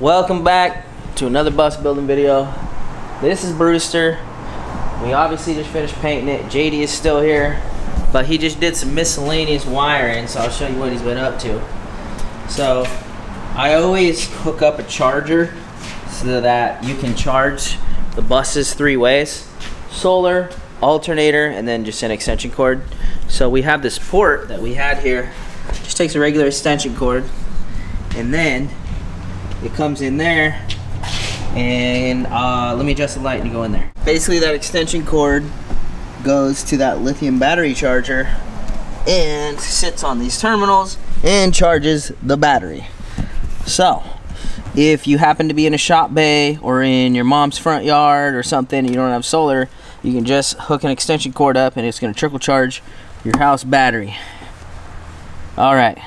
Welcome back to another bus building video. This is Brewster. We obviously just finished painting it. JD is still here, but he just did some miscellaneous wiring, so I'll show you what he's been up to. So I always hook up a charger so that you can charge the buses three ways: solar, alternator, and then just an extension cord. So we have this port that we had here. Just takes a regular extension cord, and then it comes in there, and let me adjust the light to go in there. Basically, that extension cord goes to that lithium battery charger and sits on these terminals and charges the battery. So if you happen to be in a shop bay or in your mom's front yard or something and you don't have solar, you can just hook an extension cord up and it's going to trickle charge your house battery. All right,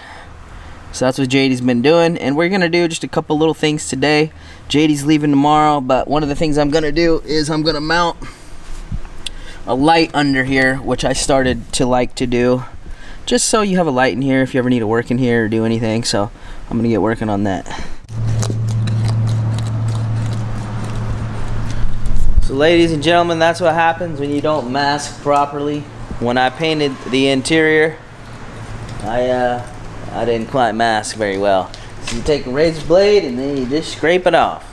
so that's what JD's been doing, and we're gonna do just a couple little things today. JD's leaving tomorrow, but one of the things I'm gonna do is I'm gonna mount a light under here, which I started to like to do, just so you have a light in here if you ever need to work in here or do anything. So I'm gonna get working on that. So ladies and gentlemen, that's what happens when you don't mask properly. When I painted the interior, I didn't quite mask very well. So you take a razor blade and then you just scrape it off.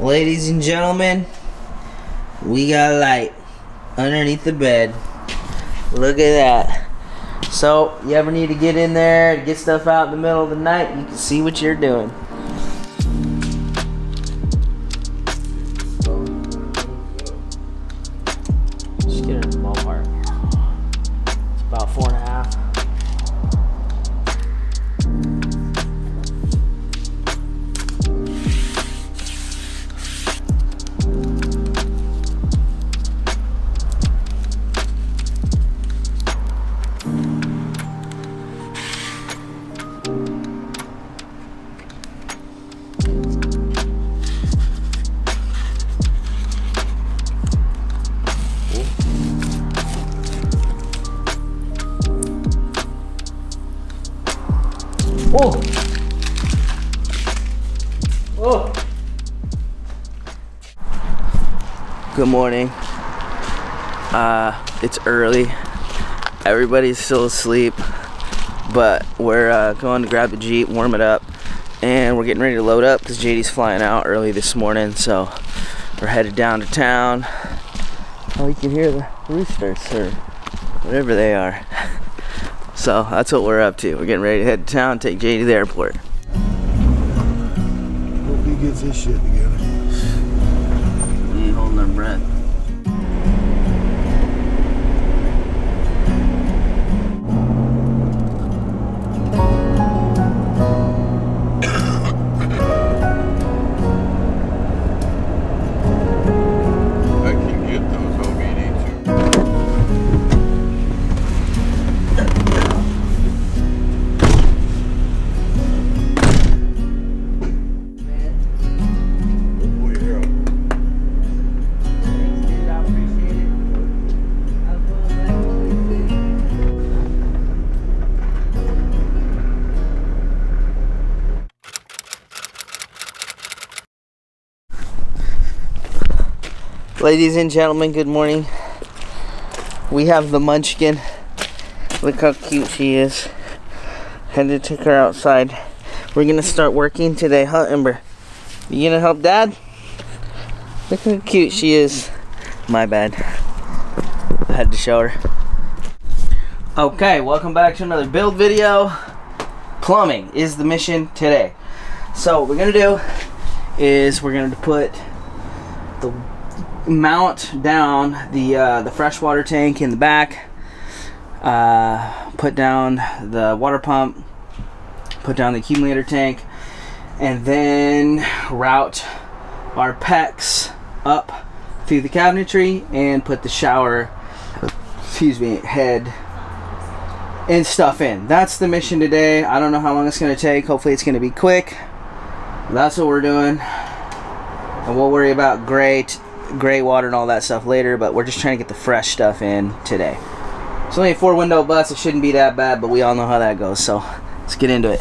Ladies and gentlemen, we got a light underneath the bed. Look at that. So you ever need to get in there and get stuff out in the middle of the night, you can see what you're doing. Just get it in the ballpark. It's about 4.5. Oh! Oh! Good morning. It's early. Everybody's still asleep, but we're going to grab the Jeep, warm it up, and we're getting ready to load up because JD's flying out early this morning, so we're headed down to town. Oh, you can hear the roosters or whatever they are. So that's what we're up to. We're getting ready to head to town, take JD to the airport. Hope he gets his shit together. He ain't holding their breath. Ladies and gentlemen, good morning. We have the munchkin. Look how cute she is. Had to take her outside. We're gonna start working today, huh, Ember? You gonna help Dad? Look how cute she is. My bad. I had to show her. Okay, welcome back to another build video. Plumbing is the mission today. So what we're gonna do is we're gonna put the mount down the freshwater tank in the back, put down the water pump, put down the accumulator tank, and then route our PEX up through the cabinetry and put the shower, excuse me, head and stuff in. That's the mission today. I don't know how long it's going to take. Hopefully it's going to be quick. That's what we're doing, and we'll worry about gray water and all that stuff later, but we're just trying to get the fresh stuff in today. It's only a 4-window bus, it shouldn't be that bad, but we all know how that goes, so let's get into it.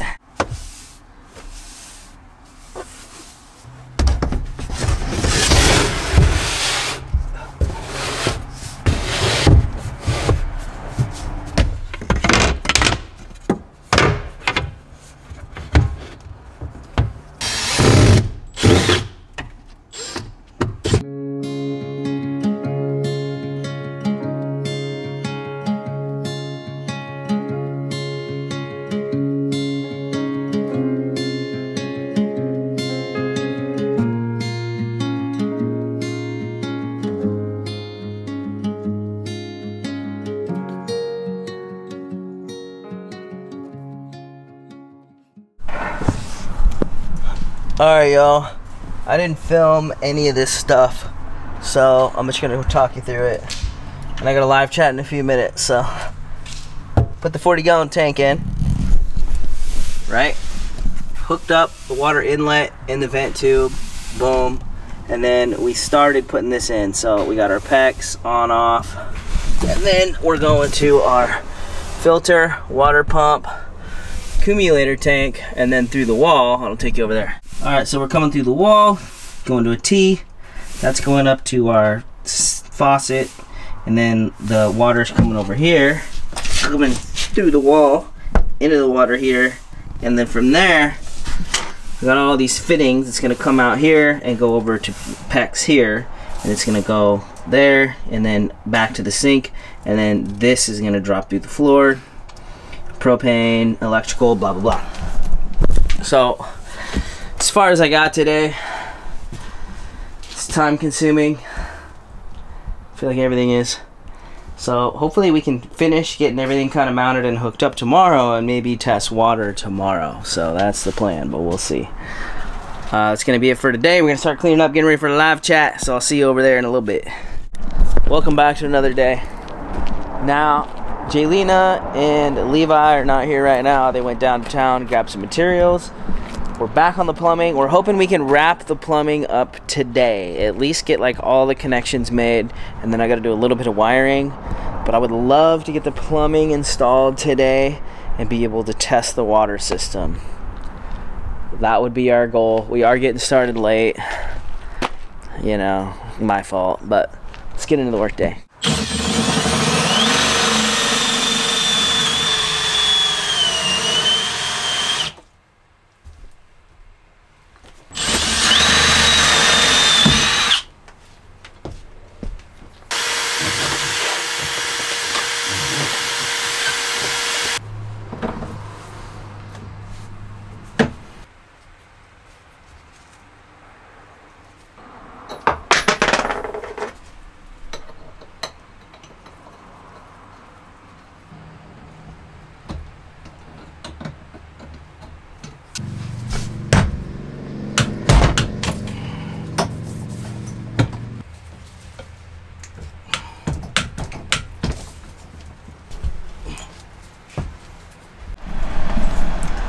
Alright y'all, I didn't film any of this stuff, so I'm just gonna talk you through it. And I got a live chat in a few minutes, so put the 40-gallon tank in, right? Hooked up the water inlet in the vent tube, boom, and then we started putting this in. So we got our PEX on, off, and then we're going to our filter, water pump, accumulator tank, and then through the wall. I'll take you over there. All right, so we're coming through the wall, going to a T. That's going up to our faucet, and then the water's coming over here, coming through the wall, into the water here, and then from there, we got all these fittings. It's gonna come out here and go over to PEX here, and it's gonna go there, and then back to the sink, and then this is gonna drop through the floor, propane, electrical, blah, blah, blah. So, as far as I got today, it's time consuming. I feel like everything is. So hopefully we can finish getting everything kind of mounted and hooked up tomorrow, and maybe test water tomorrow. So that's the plan, but we'll see. That's gonna be it for today. We're gonna start cleaning up, getting ready for the live chat. So I'll see you over there in a little bit. Welcome back to another day. Now, Jaylena and Levi are not here right now. They went downtown, grabbed some materials. We're back on the plumbing. We're hoping we can wrap the plumbing up today. At least get like all the connections made, and then I gotta do a little bit of wiring. But I would love to get the plumbing installed today and be able to test the water system. That would be our goal. We are getting started late. You know, my fault, but let's get into the workday.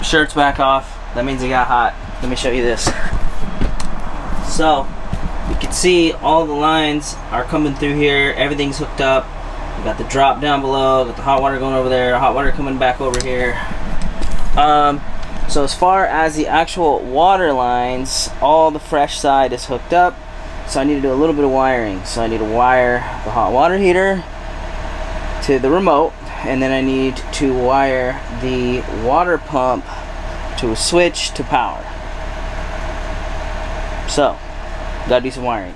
Shirt's back off. That means it got hot. Let me show you this. So you can see all the lines are coming through here. Everything's hooked up. We got the drop down below. Got the hot water going over there. Hot water coming back over here. So as far as the actual water lines, all the fresh side is hooked up. So I need to do a little bit of wiring. So I need to wire the hot water heater to the remote, and then I need to wire the water pump to a switch to power. So, gotta do some wiring.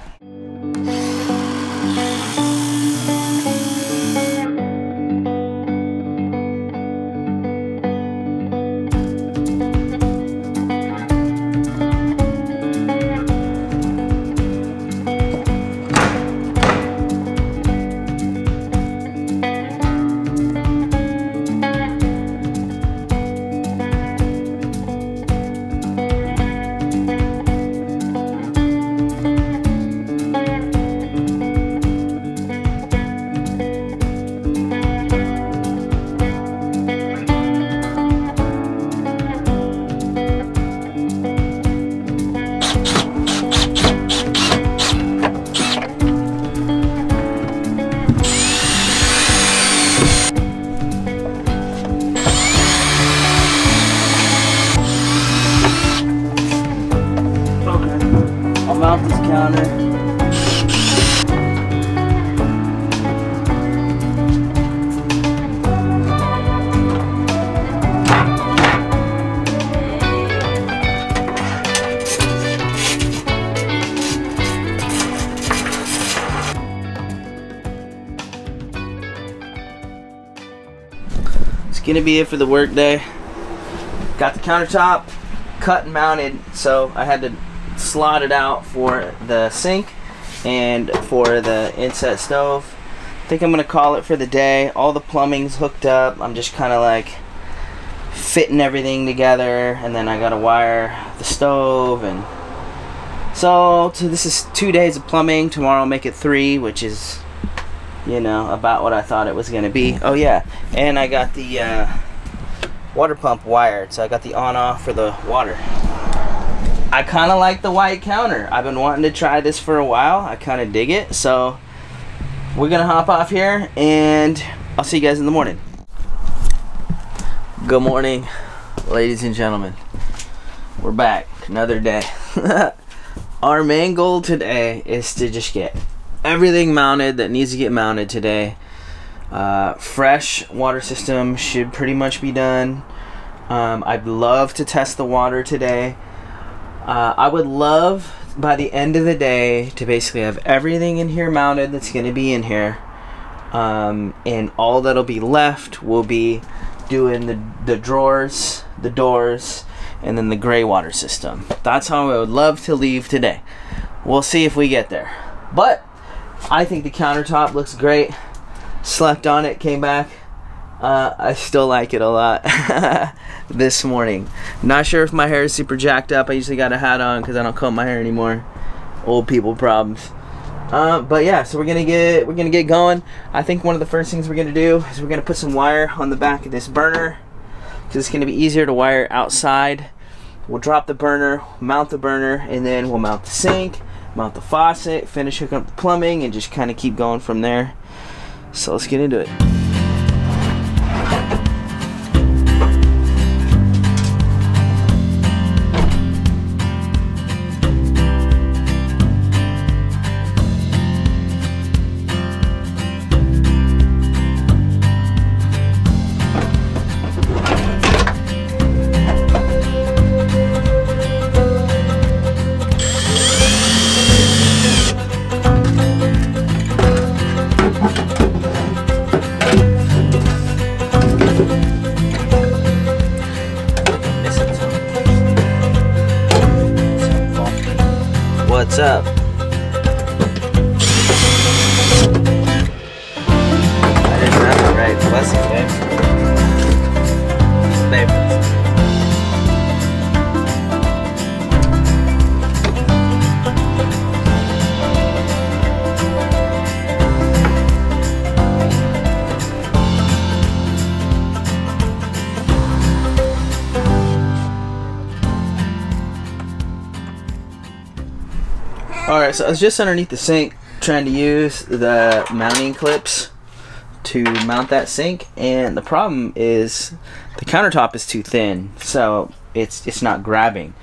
Gonna be it for the work day. Got the countertop cut and mounted, so I had to slot it out for the sink and for the inset stove. I think I'm gonna call it for the day. All the plumbing's hooked up. I'm just kind of like fitting everything together, and then I gotta wire the stove, and so this is 2 days of plumbing. Tomorrow I'll make it 3, which is, you know, about what I thought it was gonna be. Oh yeah, and I got the water pump wired, so I got the on-off for the water. I kind of like the white counter. I've been wanting to try this for a while. I kind of dig it, so we're gonna hop off here and I'll see you guys in the morning. Good morning, ladies and gentlemen. We're back, another day. Our main goal today is to just get everything mounted that needs to get mounted today. Fresh water system should pretty much be done. I'd love to test the water today. I would love by the end of the day to basically have everything in here mounted that's going to be in here, and all that'll be left will be doing the drawers, the doors, and then the gray water system. That's how I would love to leave today. We'll see if we get there, but I think the countertop looks great. Slept on it, came back. I still like it a lot. This morning, not sure if my hair is super jacked up. I usually got a hat on because I don't comb my hair anymore. Old people problems. But yeah, so we're gonna get going. I think one of the first things we're gonna do is we're gonna put some wire on the back of this burner because it's gonna be easier to wire outside. We'll drop the burner, mount the burner, and then we'll mount the sink, mount the faucet, finish hooking up the plumbing, and just kind of keep going from there. So let's get into it. Up. I didn't have it right. Bless you, babe. Alright, so I was just underneath the sink trying to use the mounting clips to mount that sink, and the problem is the countertop is too thin, so it's not grabbing.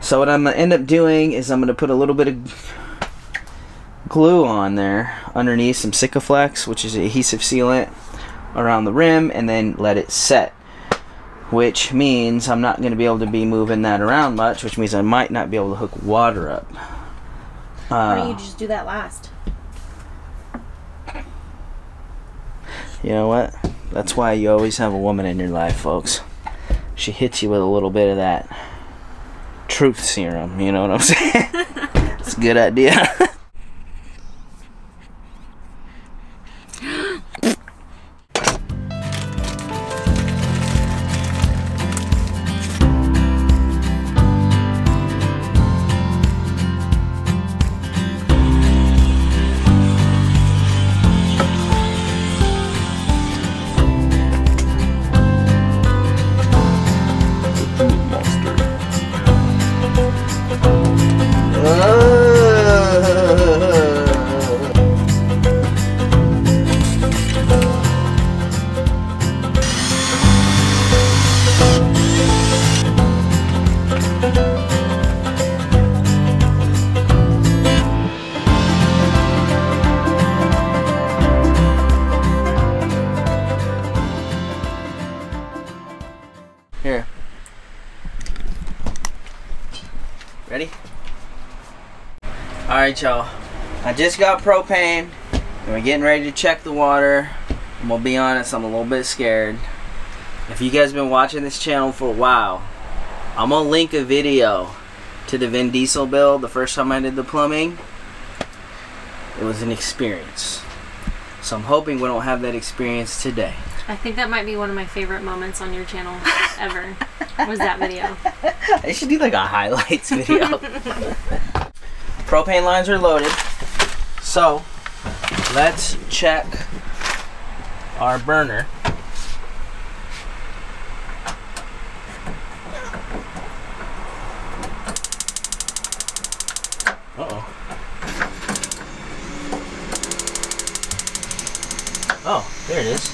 So what I'm going to end up doing is I'm going to put a little bit of glue on there underneath some Sikaflex, which is an adhesive sealant, around the rim, and then let it set. Which means I'm not going to be able to be moving that around much, which means I might not be able to hook water up. Why don't you just do that last? You know what? That's why you always have a woman in your life, folks. She hits you with a little bit of that truth serum, you know what I'm saying? It's a good idea. Here. Ready? Alright, y'all. I just got propane and we're getting ready to check the water. I'm gonna be honest, I'm a little bit scared. If you guys have been watching this channel for a while, I'm gonna link a video to the Vin Diesel build. The first time I did the plumbing, it was an experience. So I'm hoping we don't have that experience today. I think that might be one of my favorite moments on your channel ever, was that video. I should do like a highlights video. Propane lines are loaded, so let's check our burner. Oh, there it is.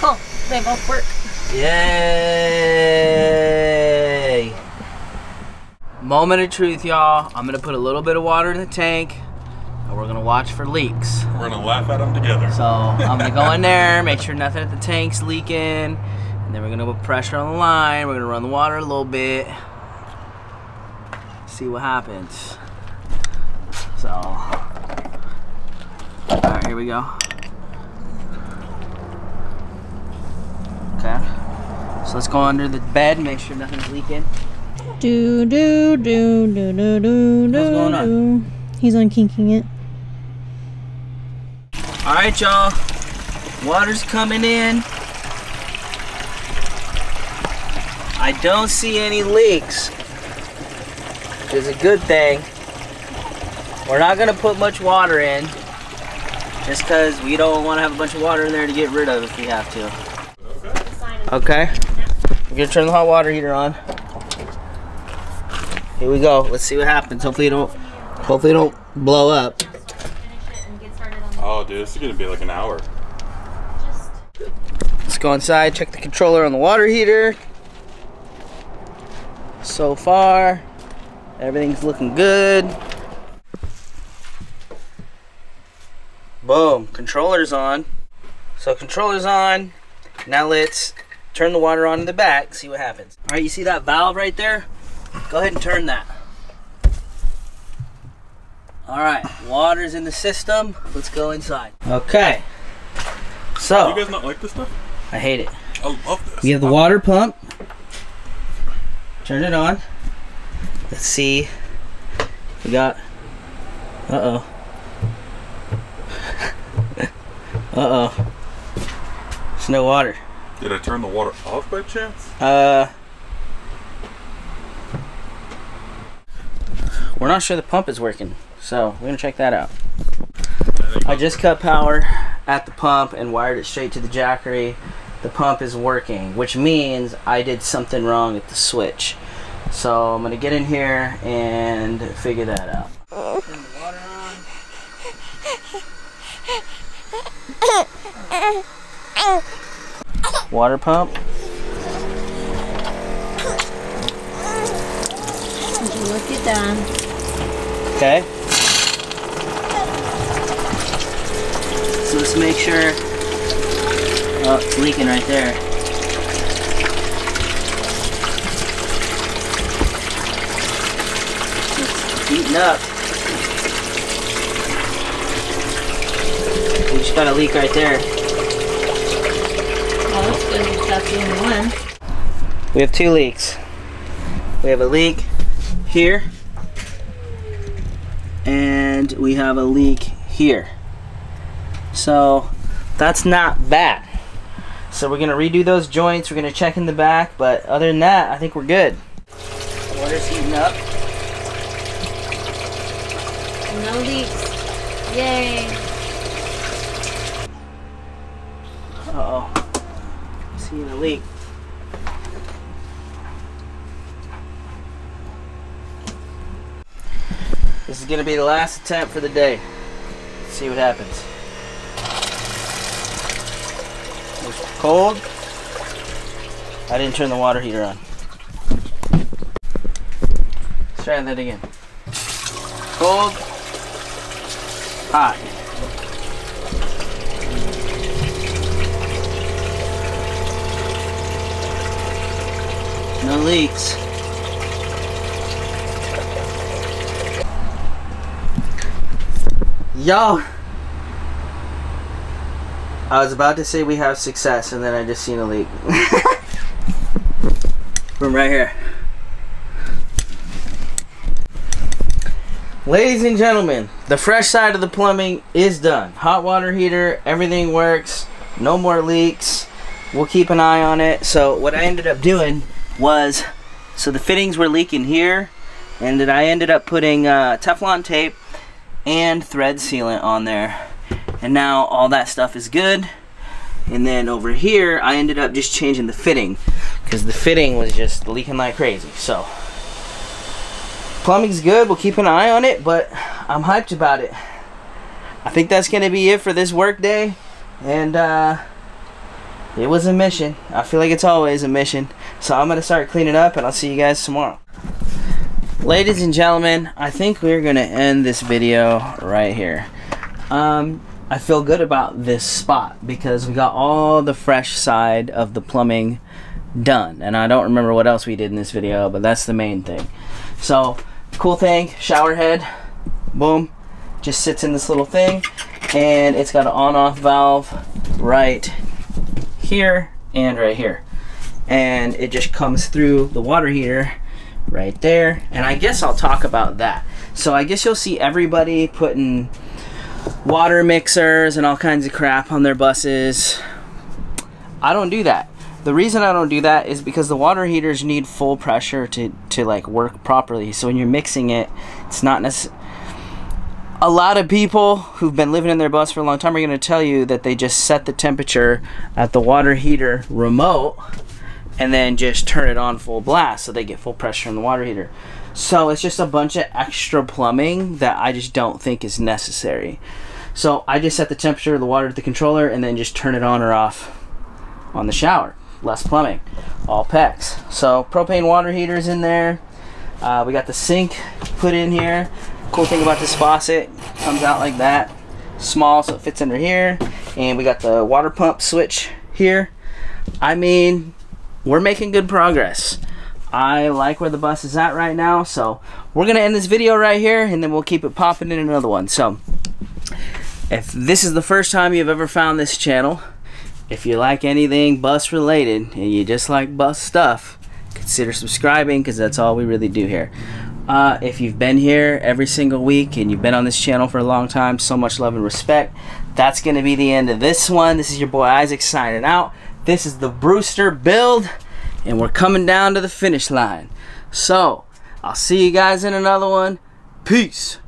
Cool, they both work. Yay! Moment of truth, y'all. I'm gonna put a little bit of water in the tank, and we're gonna watch for leaks. We're gonna laugh at them together. So I'm gonna go in there, make sure nothing at the tank's leaking, and then we're gonna put pressure on the line. We're gonna run the water a little bit, see what happens. So, all right, here we go. Okay, so let's go under the bed, make sure nothing's leaking. Do, do, do, do, do, do, do. What's going on? He's unkinking it. All right, y'all, water's coming in. I don't see any leaks, which is a good thing. We're not gonna put much water in, just cause we don't wanna have a bunch of water in there to get rid of if we have to. Okay, we're gonna turn the hot water heater on. Here we go, let's see what happens. Hopefully it don't blow up. Oh dude, this is gonna be like an hour. Let's go inside, check the controller on the water heater. So far, everything's looking good. Boom, controller's on. So controller's on. Now let's turn the water on in the back, see what happens. All right, you see that valve right there? Go ahead and turn that. All right, water's in the system. Let's go inside. Okay, so. Do you guys not like this stuff? I hate it. I love this. We have the water pump. Turn it on. Let's see. We got, uh-oh. Uh-oh. There's no water. Did I turn the water off by chance? We're not sure the pump is working, so we're gonna check that out. I just cut power at the pump and wired it straight to the Jackery. The pump is working, which means I did something wrong at the switch. So I'm gonna get in here and figure that out. Turn the water on. Water pump. Look at that. Okay. So let's make sure. Oh, it's leaking right there. It's heating up. We just got a leak right there. Oh, that's good if that's the only one. We have two leaks. We have a leak here, and we have a leak here. So that's not bad. So we're gonna redo those joints. We're gonna check in the back, but other than that, I think we're good. The water's heating up. No leaks. Yay. Uh-oh, I'm seeing a leak. This is gonna be the last attempt for the day. Let's see what happens. It's cold. I didn't turn the water heater on. Let's try that again. Cold. Hot. No leaks. Yo! I was about to say we have success, and then I just seen a leak. From right here. Ladies and gentlemen, the fresh side of the plumbing is done. Hot water heater, everything works, no more leaks. We'll keep an eye on it. So what I ended up doing was, so the fittings were leaking here, and then I ended up putting Teflon tape and thread sealant on there. And now all that stuff is good. And then over here, I ended up just changing the fitting because the fitting was just leaking like crazy. So plumbing's good, we'll keep an eye on it, but I'm hyped about it. I think that's gonna be it for this work day, and it was a mission. I feel like it's always a mission. So I'm gonna start cleaning up, and I'll see you guys tomorrow. Ladies and gentlemen, I think we're gonna end this video right here. I feel good about this spot because we got all the fresh side of the plumbing done, and I don't remember what else we did in this video, but that's the main thing. So cool thing, shower head, boom, just sits in this little thing, and it's got an on-off valve right here and right here, and it just comes through the water heater right there. And I guess I'll talk about that. So I guess you'll see everybody putting water mixers and all kinds of crap on their buses. I don't do that. The reason I don't do that is because the water heaters need full pressure to like work properly. So when you're mixing it, it's not necessary. A lot of people who've been living in their bus for a long time are gonna tell you that they just set the temperature at the water heater remote and then just turn it on full blast so they get full pressure in the water heater. So it's just a bunch of extra plumbing that I just don't think is necessary. So I just set the temperature of the water at the controller and then just turn it on or off on the shower. Less plumbing, all PEX. So propane water heaters in there. We got the sink put in here. Cool thing about this faucet, comes out like that, small, so it fits under here. And we got the water pump switch here. I mean, we're making good progress. I like where the bus is at right now. So we're gonna end this video right here, and then we'll keep it popping in another one. So if this is the first time you've ever found this channel, if you like anything bus related and you just like bus stuff, consider subscribing, because that's all we really do here. If you've been here every single week and you've been on this channel for a long time, so much love and respect. That's going to be the end of this one. This is your boy Isaac signing out. This is the Brewster build, and we're coming down to the finish line. So I'll see you guys in another one. Peace.